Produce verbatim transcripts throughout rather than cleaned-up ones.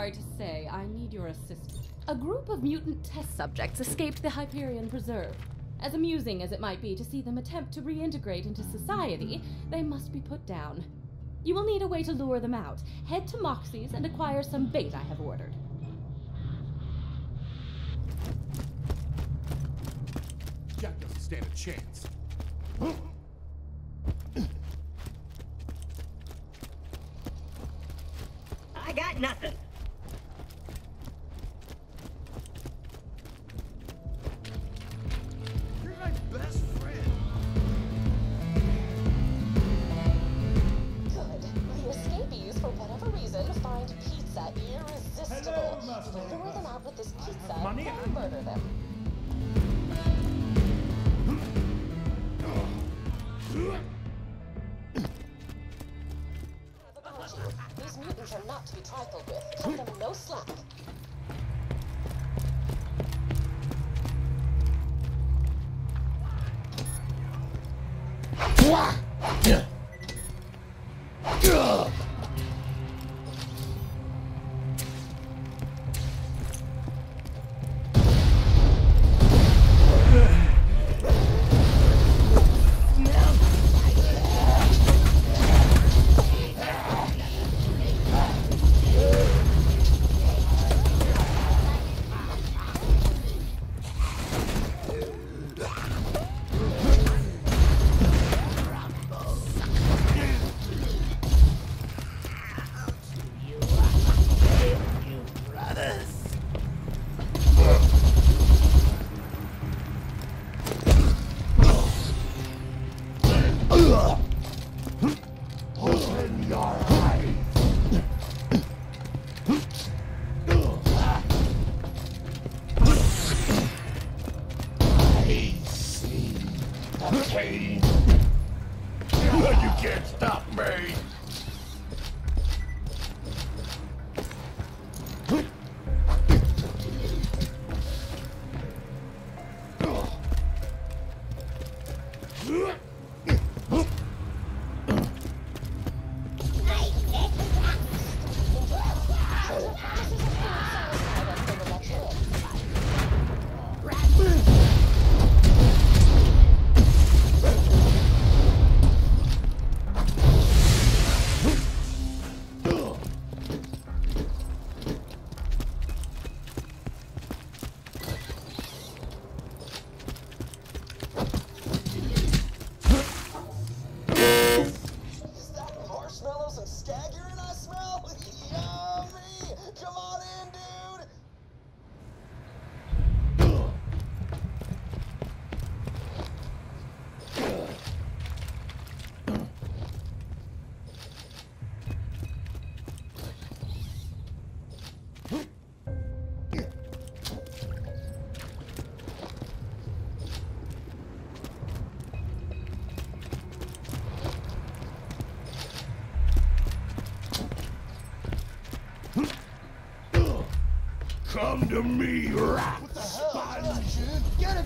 sorry to say, I need your assistance. A group of mutant test subjects escaped the Hyperion Preserve. As amusing as it might be to see them attempt to reintegrate into society, they must be put down. You will need a way to lure them out. Head to Moxie's and acquire some bait I have ordered. Jack doesn't stand a chance. Huh? I got nothing. Come to me, rat! What the hell? Sponge. Get him!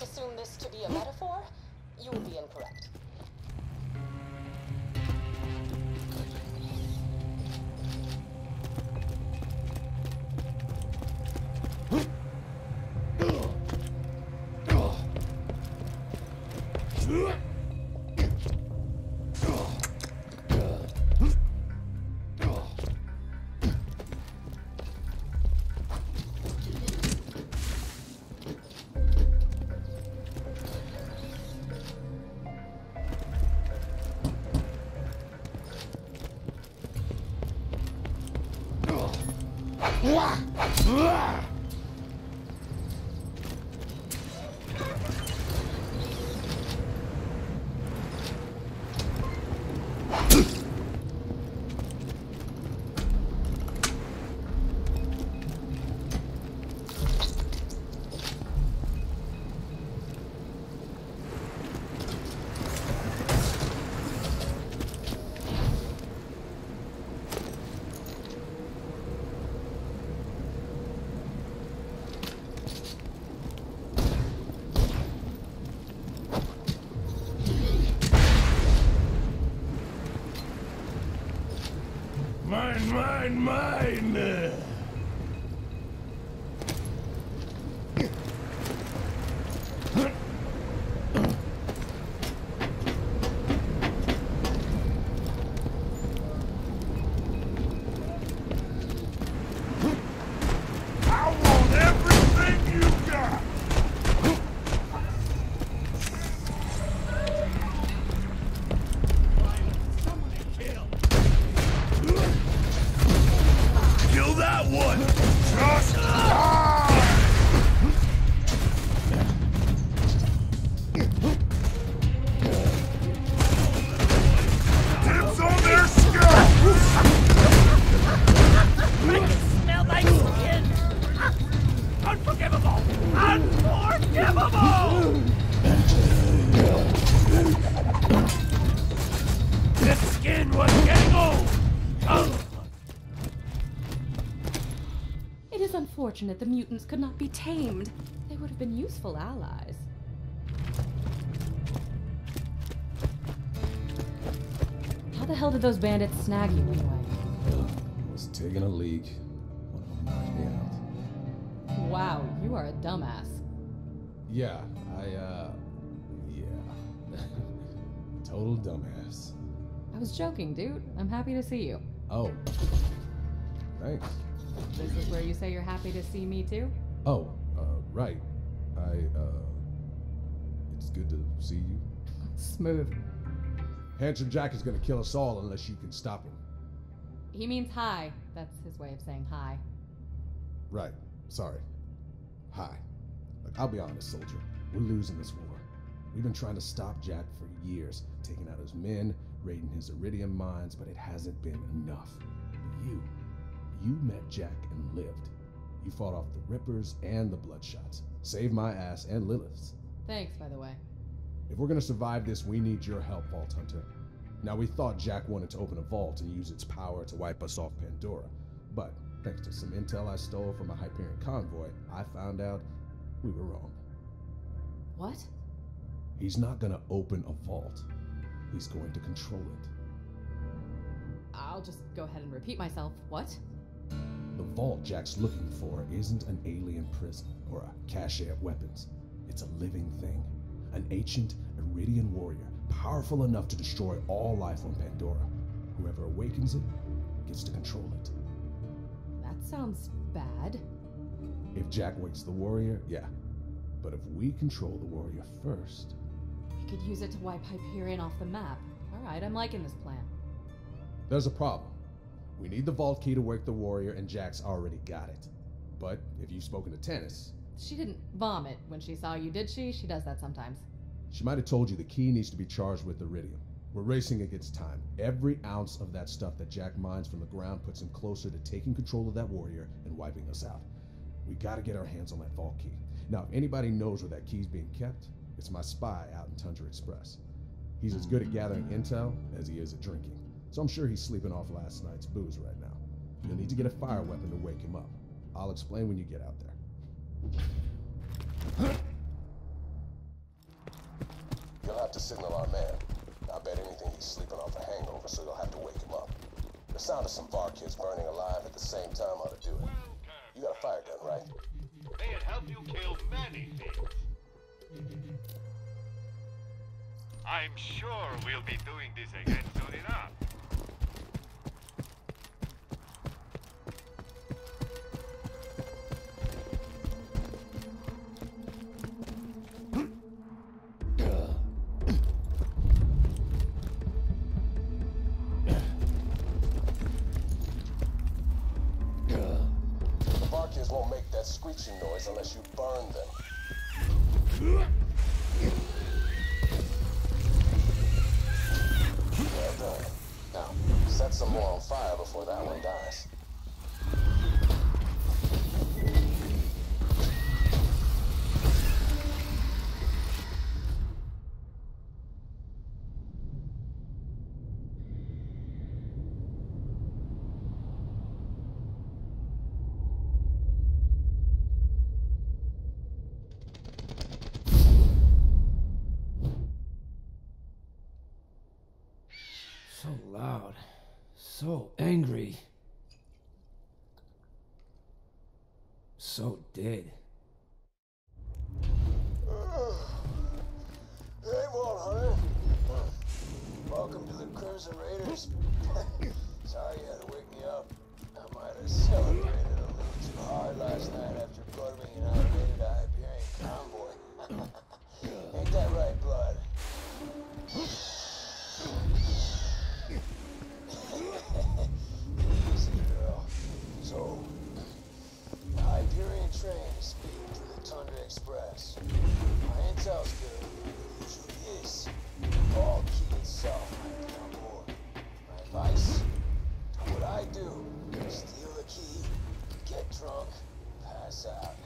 Assume this to be a metaphor, you would be incorrect. Mine, mine! That the mutants could not be tamed. They would have been useful allies. How the hell did those bandits snag you anyway? I was taking a leak. One of them knocked me out. Wow, you are a dumbass. Yeah, I, uh... yeah. Total dumbass. I was joking, dude. I'm happy to see you. Oh. Thanks. This is where you say you're happy to see me too? Oh, uh, right. I, uh... It's good to see you. Smooth. Handsome Jack is gonna kill us all unless you can stop him. He means hi. That's his way of saying hi. Right. Sorry. Hi. Look, I'll be honest, soldier. We're losing this war. We've been trying to stop Jack for years, taking out his men, raiding his Iridian mines, but it hasn't been enough. But you... You met Jack and lived. You fought off the Rippers and the Bloodshots. Saved my ass and Lilith's. Thanks, by the way. If we're gonna survive this, we need your help, Vault Hunter. Now, we thought Jack wanted to open a vault and use its power to wipe us off Pandora. But, thanks to some intel I stole from a Hyperion convoy, I found out we were wrong. What? He's not gonna open a vault. He's going to control it. I'll just go ahead and repeat myself. What? The vault Jack's looking for isn't an alien prison or a cache of weapons. It's a living thing. An ancient Iridian warrior, powerful enough to destroy all life on Pandora. Whoever awakens it gets to control it. That sounds bad. If Jack wakes the warrior, yeah. But if we control the warrior first... We could use it to wipe Hyperion off the map. Alright, I'm liking this plan. There's a problem. We need the vault key to wake the warrior, and Jack's already got it. But if you've spoken to Tannis... She didn't vomit when she saw you, did she? She does that sometimes. She might have told you the key needs to be charged with Iridium. We're racing against time. Every ounce of that stuff that Jack mines from the ground puts him closer to taking control of that warrior and wiping us out. We gotta get our hands on that vault key. Now, if anybody knows where that key's being kept, it's my spy out in Tundra Express. He's as good at gathering intel as he is at drinking. So I'm sure he's sleeping off last night's booze right now. You'll need to get a fire weapon to wake him up. I'll explain when you get out there. You'll have to signal our man. I bet anything he's sleeping off a hangover, so you'll have to wake him up. The sound of some bar kids burning alive at the same time ought to do it. You got a fire gun, right? They'd help you kill many things. I'm sure we'll be doing this again soon enough. Unless you burn them. Well done. Now, set some more on fire before that one dies. So angry. So dead. Uh, hey, Vault Hunter. Welcome to the Crimson Raiders. Sorry you had to wake me up. I might have celebrated a little too hard last night after bloodwing and outwitted a Hyperion convoy. Ain't that right, Blood? So, the Hyperion train is speeding through the Tundra Express. My intel's good, it usually is. All key itself might be on board. My advice? What I do, steal the key, get drunk, pass out.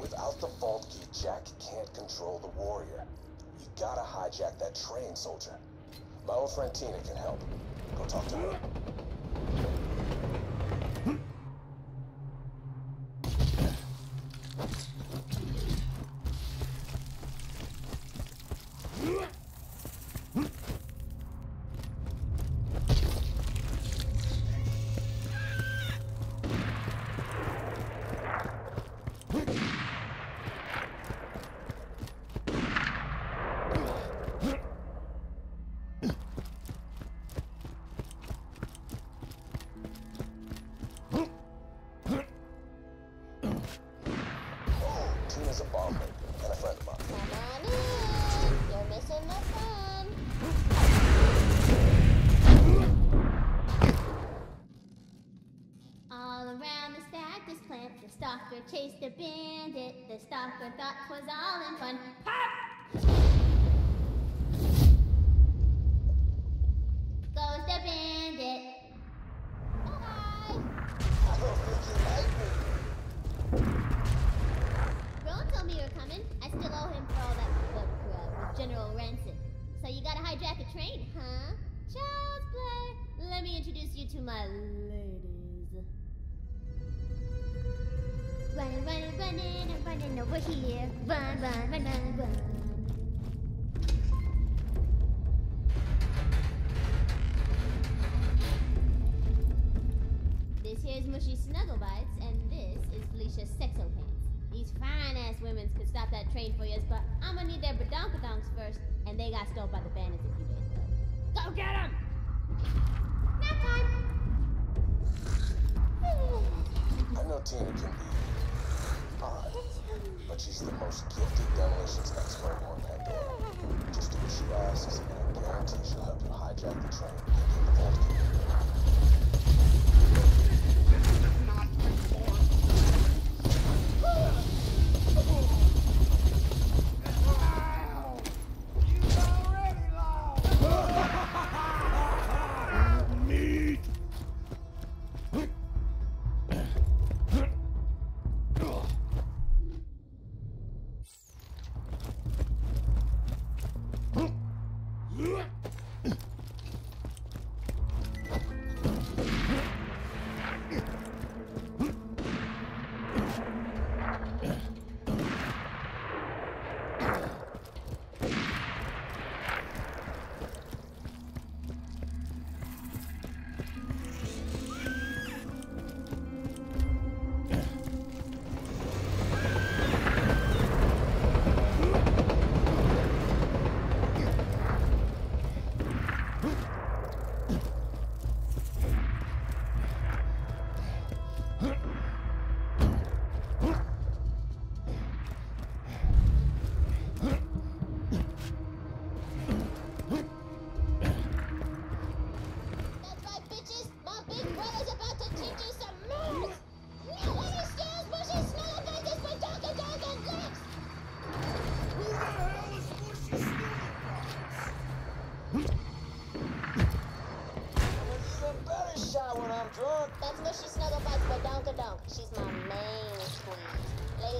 Without the vault key, Jack can't control the warrior. You gotta hijack that train, soldier. My old friend Tina can help. Go talk to her. Chased a bandit, the stalker thought 'twas all in fun. Pop! Goes the bandit. Bye! I don't think you like me. Roland told me you were coming. I still owe him for all that book uh, with General Rancid. So you gotta hijack a train, huh? Child's play! Let me introduce you to my ladies. Running, running, running, I'm running over here. Run, run, run, run, run. This here's Mushy Snuggle Bites, and this is Felicia's Sexo Pants. These fine-ass women could stop that train for you, but I'm gonna need their badonkadonks first, and they got stole by the bandits a few days ago. Go get 'em! Knock on! I know Tina can be... odd, but she's the most gifted demolitions expert on Pandora. Just do what she asks, and I guarantee she'll help you hijack the train and get the vault key. This is not Wow! You've already lost! Meat!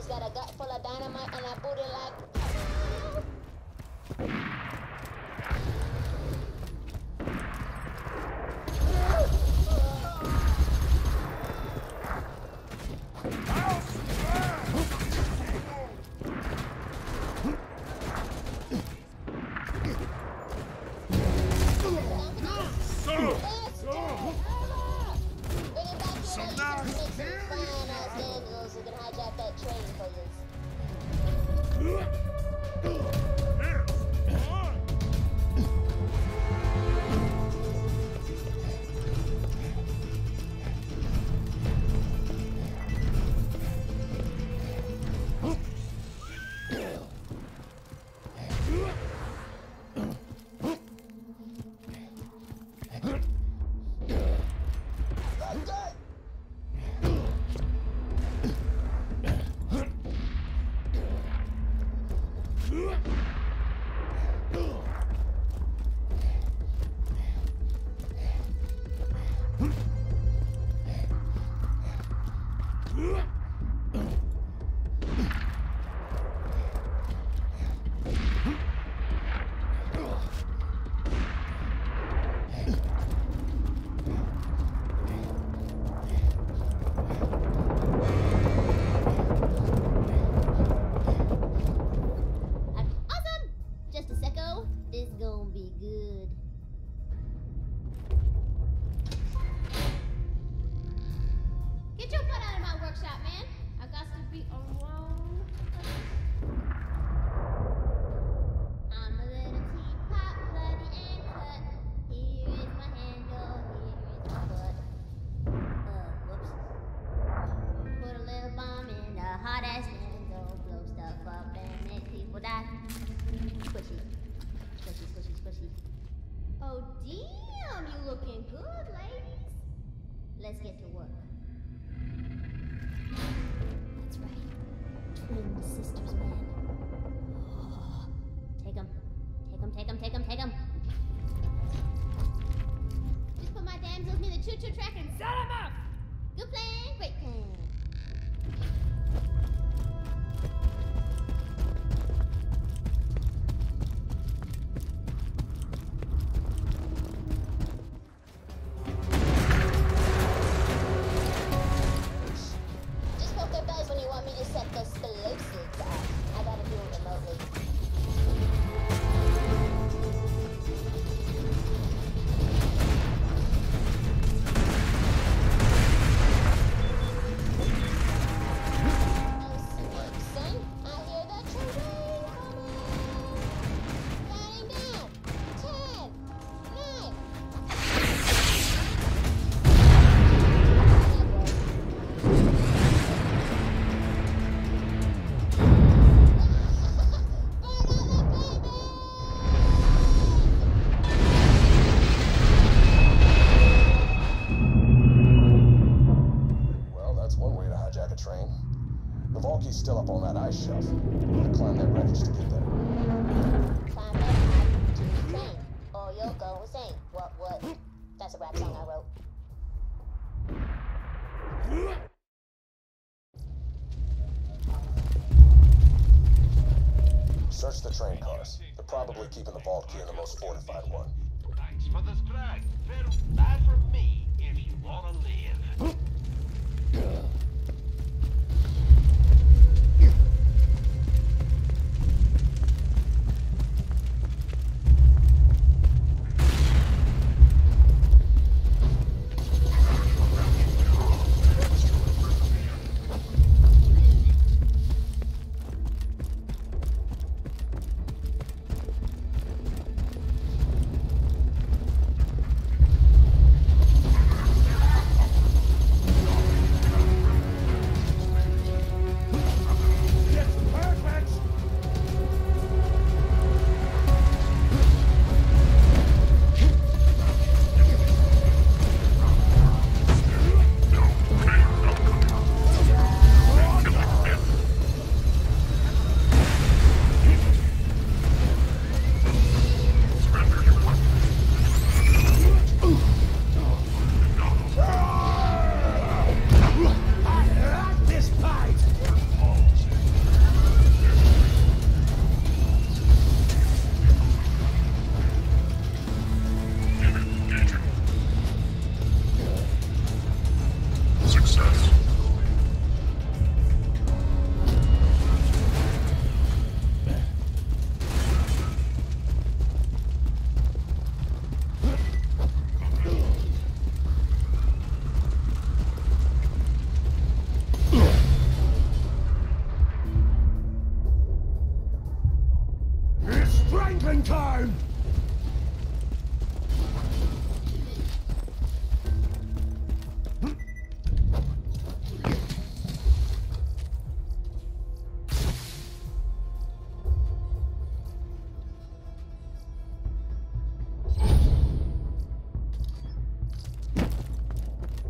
He's got a gut full of dynamite and a booty like... keeping the vault key in the most fortified one. Thanks for the strike. Buy from me if you want to live. in time!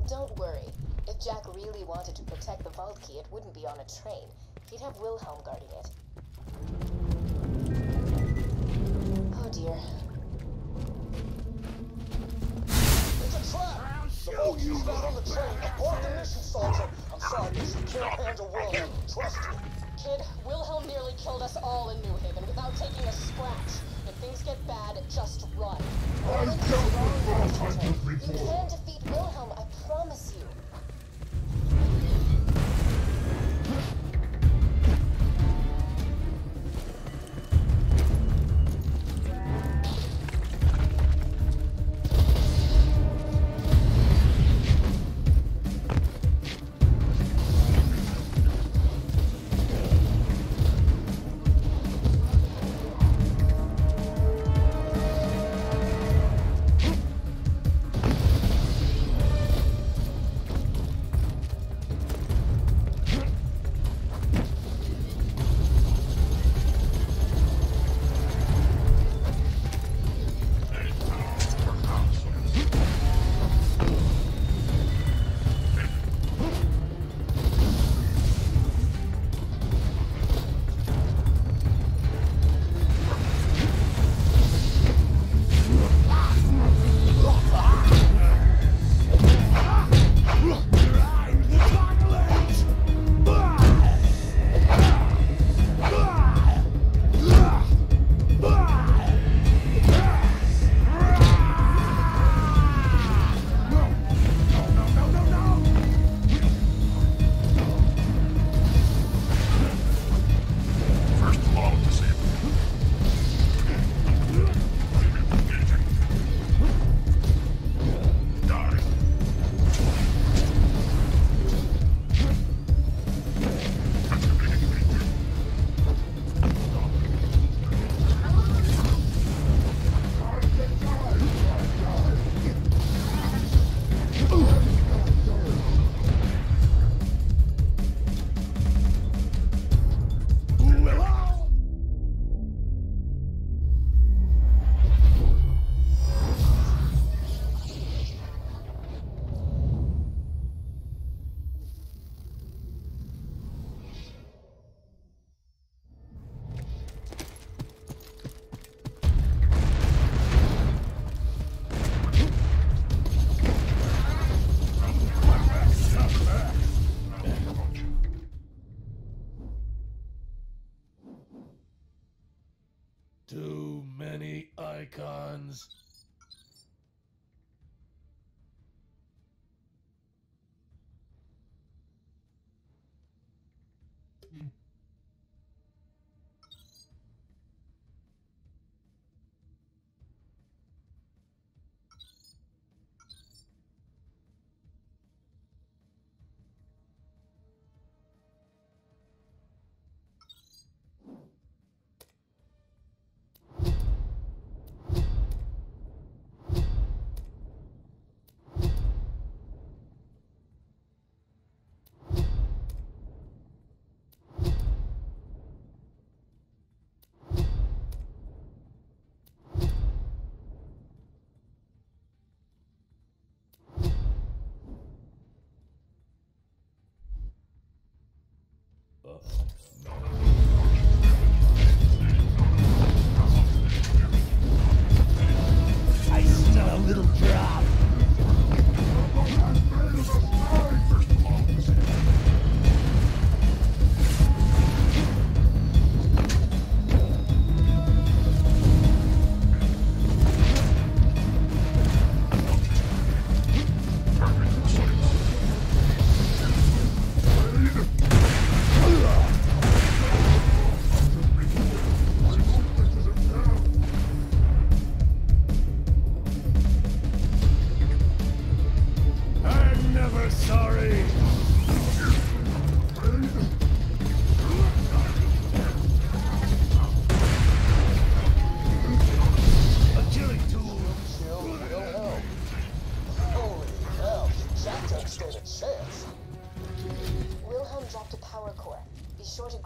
Don't worry. If Jack really wanted to protect the vault key, it wouldn't be on a train. He'd have Wilhelm guarding it. Oh dear. It's a trap! The vault key's not on the train. Abort the mission, soldier. I'm sorry, this can't handle Wilhelm. Trust me. Kid, Wilhelm nearly killed us all in New Haven without taking a scratch. If things get bad, just run. I'm done with Vault Hunter before. You can defeat Wilhelm, I promise you. Icons.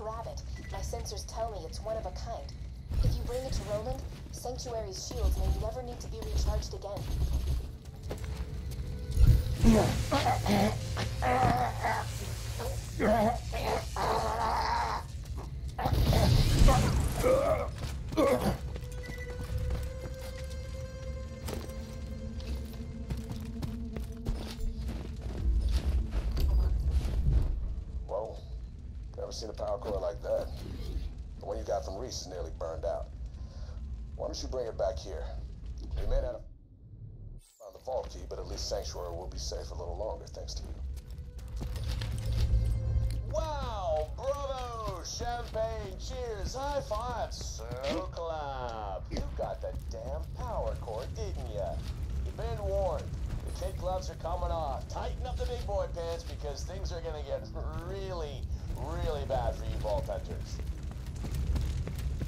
rabbit. My sensors tell me it's one of a kind. If you bring it to Roland, Sanctuary's shields may never need to be recharged again. Whoa. Never seen a power core like that. The one you got from Reese is nearly burned out. Why don't you bring it back here? We may not have found the vault key, but at least Sanctuary will be safe a little longer, thanks to you. Wow! Bravo! Champagne, cheers, high five, so clap! You got the damn power cord, didn't ya? You've been warned. The kid gloves are coming off. Tighten up the big boy pants, because things are gonna get really, really bad for you Vault Hunters.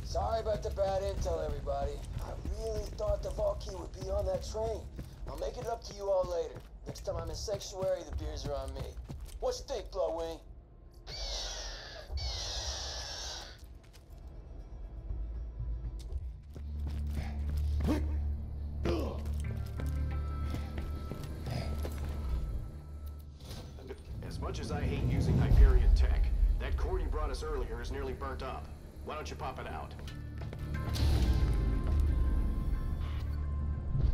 Sorry about the bad intel, everybody. I really thought the vault key would be on that train. I'll make it up to you all later. Next time I'm in Sanctuary, the beers are on me. What you think, Blowwing? As much as I hate using Hyperion tech, that cord you brought us earlier is nearly burnt up. Why don't you pop it out?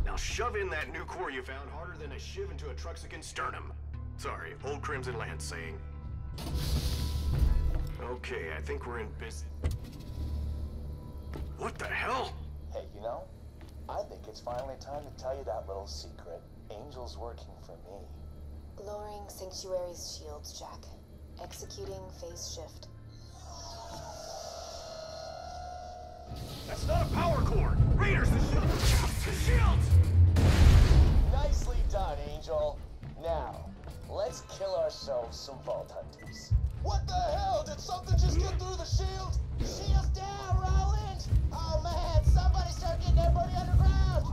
Now shove in that new core you found harder than a shiv into a Truxican sternum. Sorry, old Crimson Lance saying. Okay, I think we're in business. What the hell? Hey, you know, I think it's finally time to tell you that little secret. Angel's working for me. Lowering Sanctuary's shields, Jack. Executing phase shift. That's not a power cord! Raiders, the shields! The shields! Nicely done, Angel. Now, let's kill ourselves some Vault Hunters. What the hell? Did something just get through the shield? Shields down, Roland! Oh man, somebody start getting everybody underground!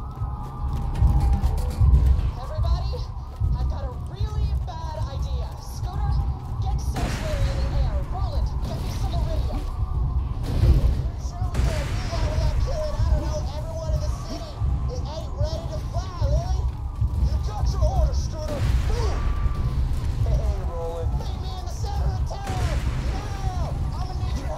Everybody, I've got a really bad idea. Scooter, get Sanctuary in the air. Roland, get me some Iridian. Hey, Roland. Meet me in the center of town! Now! I'm gonna need you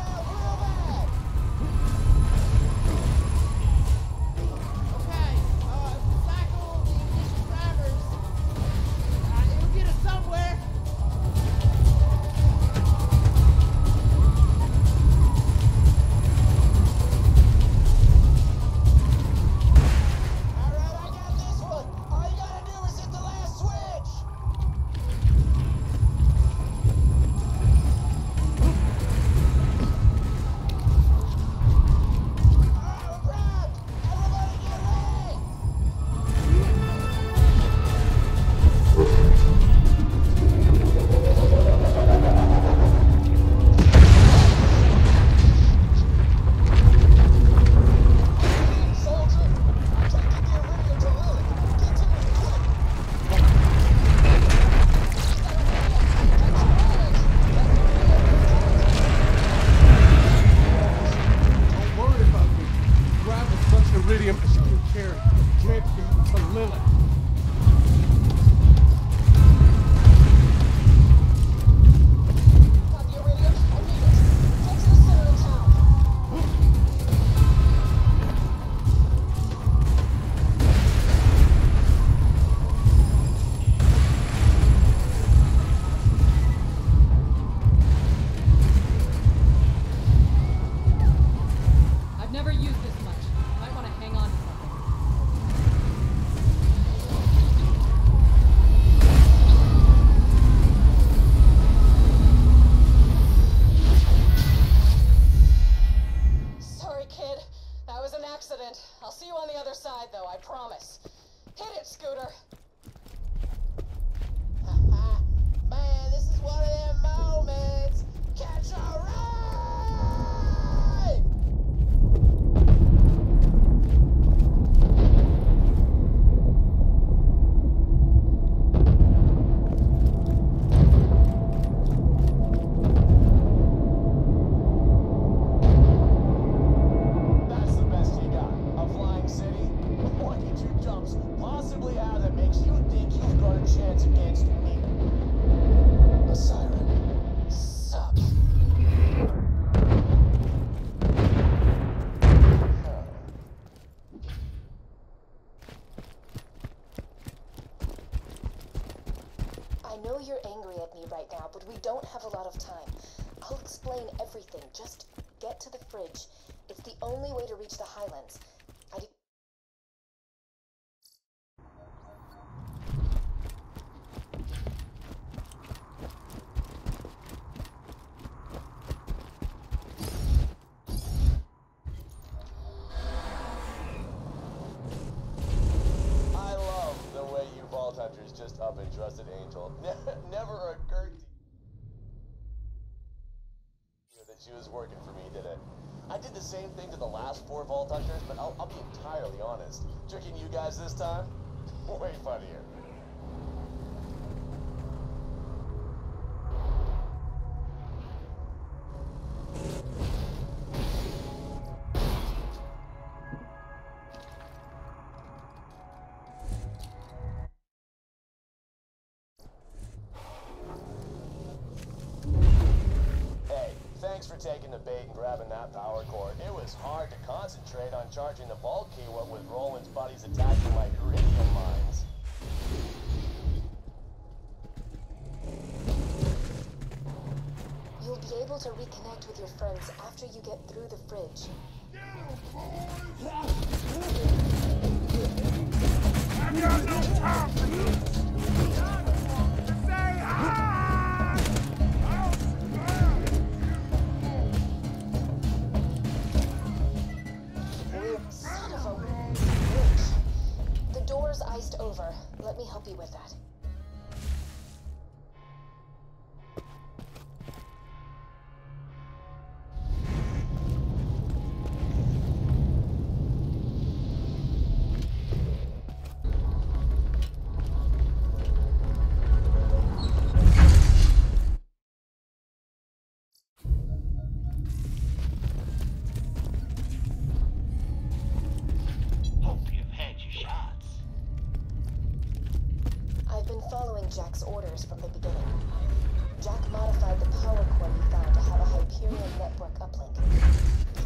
everything. Just get to the fridge. It's the only way to reach the Highlands. I did... I love the way you Vault Hunters just up and trusted Angel. Never occurred to you that she was working for me, did it? I did the same thing to the last four Vault Hunters, but I'll, I'll be entirely honest. Tricking you guys this time? Way funnier. Taking the bait and grabbing that power cord. It was hard to concentrate on charging the vault key what with Roland's buddies attacking my Iridian mines. You'll be able to reconnect with your friends after you get through the fridge. I've got no time for you! Say hi! Iced over. Let me help you with that. Jack's orders from the beginning. Jack modified the power cord he found to have a Hyperion network uplink.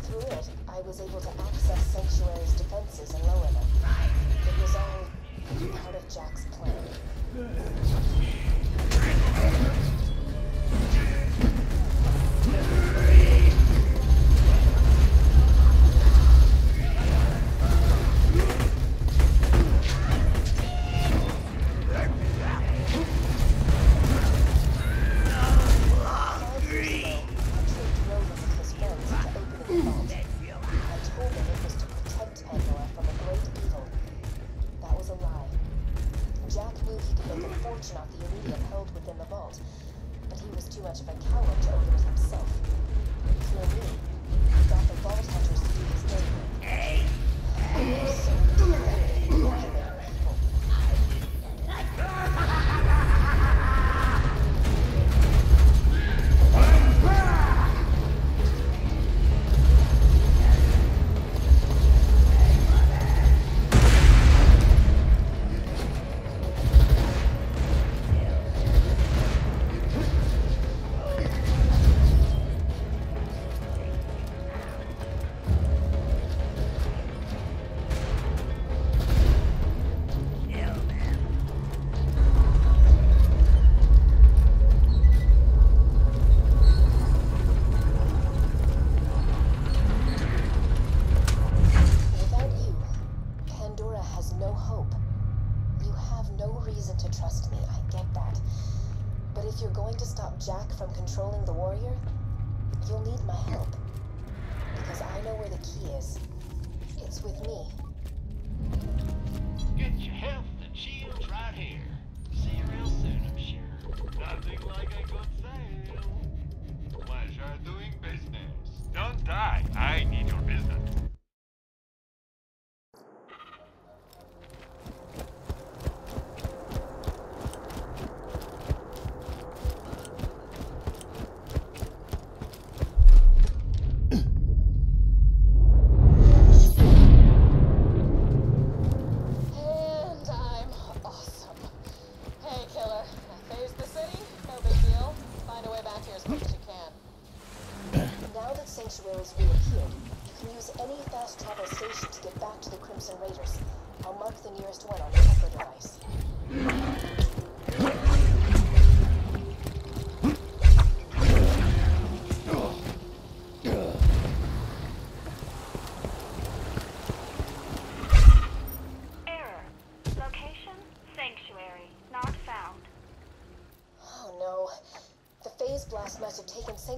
Through it, I was able to access Sanctuary's defenses and lower them. It was all part of Jack's plan.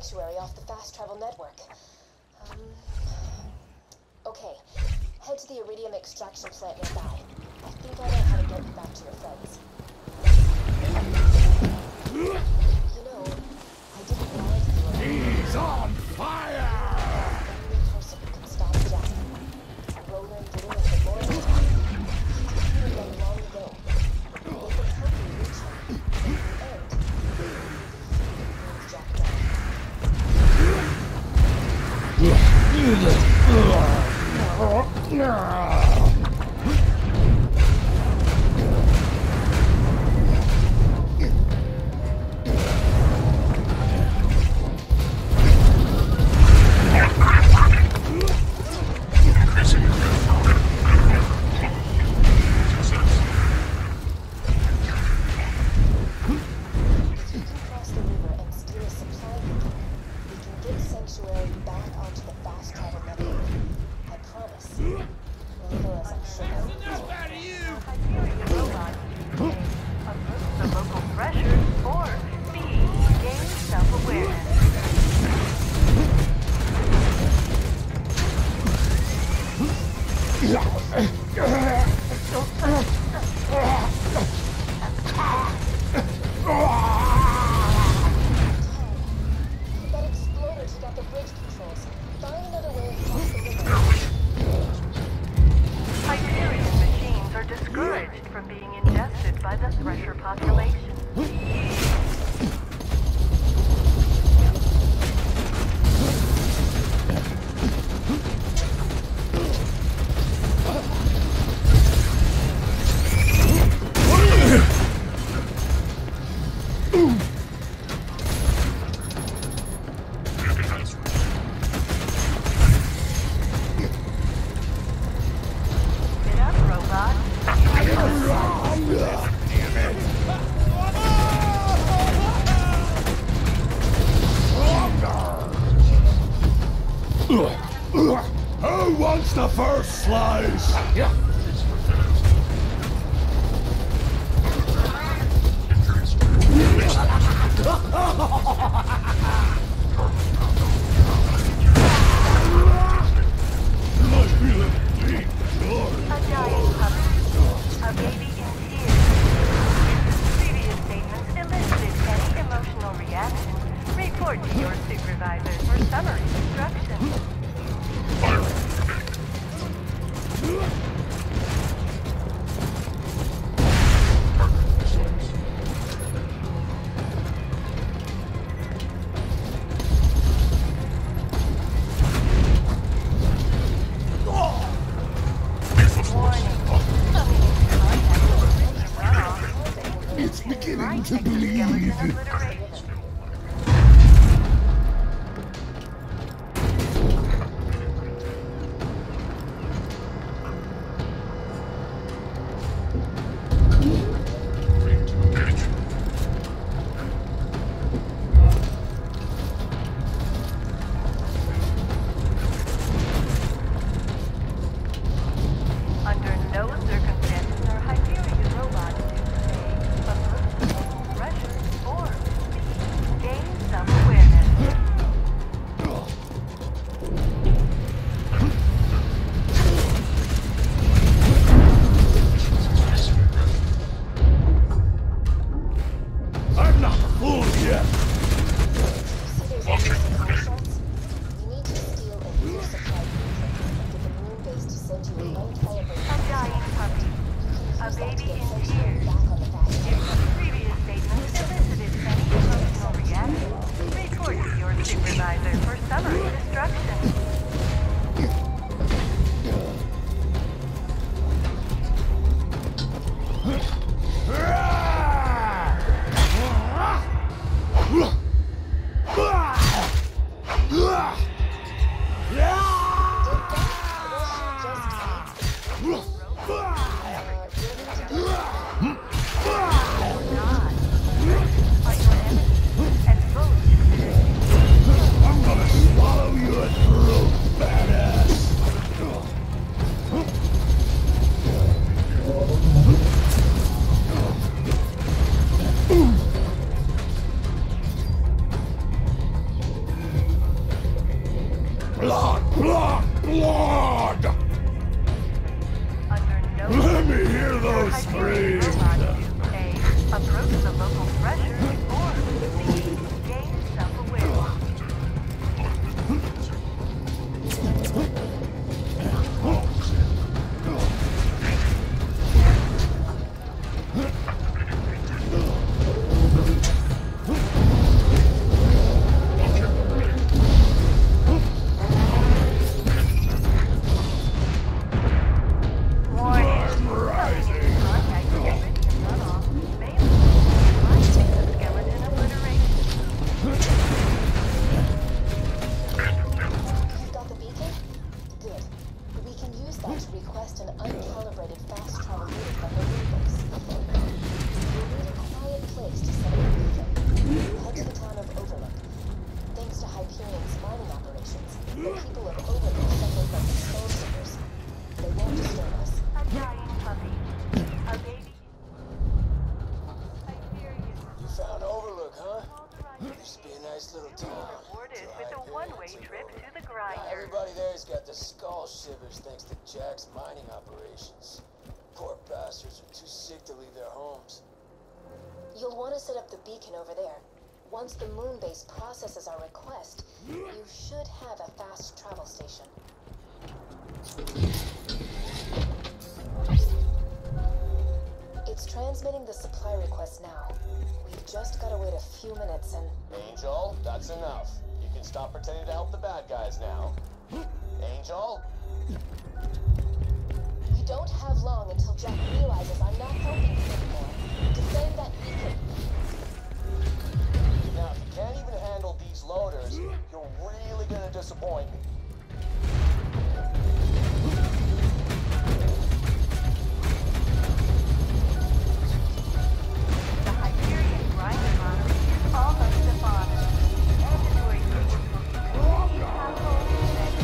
Sanctuary off the fast travel network. Um, okay, head to the Iridium extraction plant nearby. I think I know how to get you back to your friends. You know, I didn't realize you were... He's on fire! The only person who can stop Jack. Roland did it at the morning time. He was there long ago. They could help you reach him. And in the end, he could Jack down. Good. Blood! Blood! Blood! Under no Let me hear those screams! Approach the local pressure or gain self-awareness. Once the moon base processes our request, you should have a fast travel station. It's transmitting the supply request now. We've just gotta wait a few minutes and... Angel, that's enough. You can stop pretending to help the bad guys now. Angel? You don't have long until Jack realizes I'm not helping you anymore. Defend that beacon. Now, if you can't even handle these loaders, you're really gonna disappoint me. The Hyperion Preserve model is almost the bottom. Mandatory training will be completed on hold next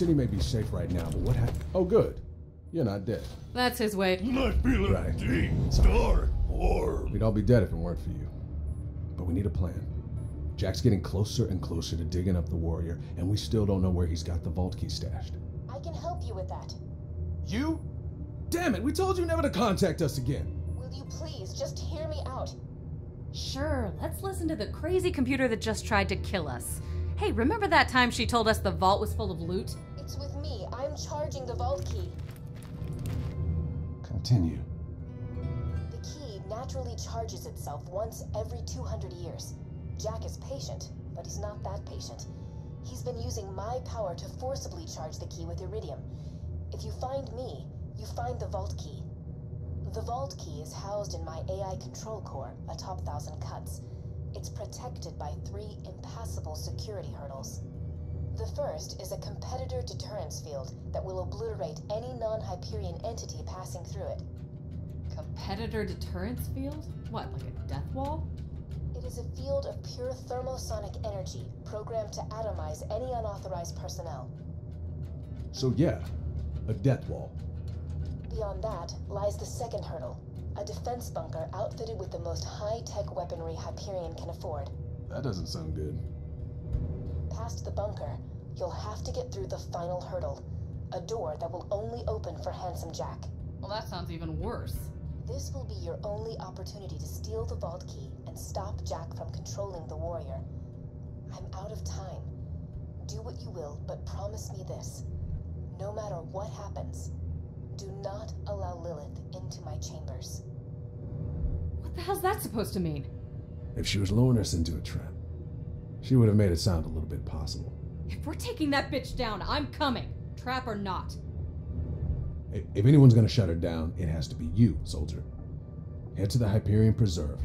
city may be safe right now, but what happened? Oh, good. You're not dead. That's his way. Right. We'd all be dead if it weren't for you. But we need a plan. Jack's getting closer and closer to digging up the warrior, and we still don't know where he's got the vault key stashed. I can help you with that. You? Damn it, we told you never to contact us again. Will you please just hear me out? Sure, let's listen to the crazy computer that just tried to kill us. Hey, remember that time she told us the vault was full of loot? It's with me. I'm charging the vault key. Continue. The key naturally charges itself once every two hundred years. Jack is patient, but he's not that patient. He's been using my power to forcibly charge the key with Iridium. If you find me, you find the vault key. The vault key is housed in my A I control core atop Thousand Cuts. It's protected by three impassable security hurdles. The first is a competitor deterrence field that will obliterate any non-Hyperion entity passing through it. Competitor deterrence field? What, like a death wall? It is a field of pure thermosonic energy programmed to atomize any unauthorized personnel. So yeah, a death wall. Beyond that lies the second hurdle, a defense bunker outfitted with the most high-tech weaponry Hyperion can afford. That doesn't sound good. Past the bunker, you'll have to get through the final hurdle, a door that will only open for Handsome Jack. Well, that sounds even worse. This will be your only opportunity to steal the vault key and stop Jack from controlling the warrior. I'm out of time. Do what you will, but promise me this. No matter what happens, do not allow Lilith into my chambers. What the hell's that supposed to mean? If she was luring us into a trap, she would have made it sound a little bit possible. If we're taking that bitch down, I'm coming, trap or not. If anyone's gonna shut her down, it has to be you, soldier. Head to the Hyperion Preserve.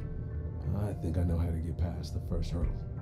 I think I know how to get past the first hurdle.